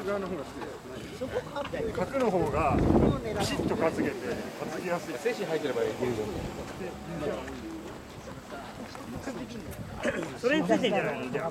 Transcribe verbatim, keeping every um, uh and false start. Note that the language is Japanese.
角側の方が好きです。角の方がピシッと担げて担ぎやすい。精神入ってればいい。それについてんじゃないのじゃあ。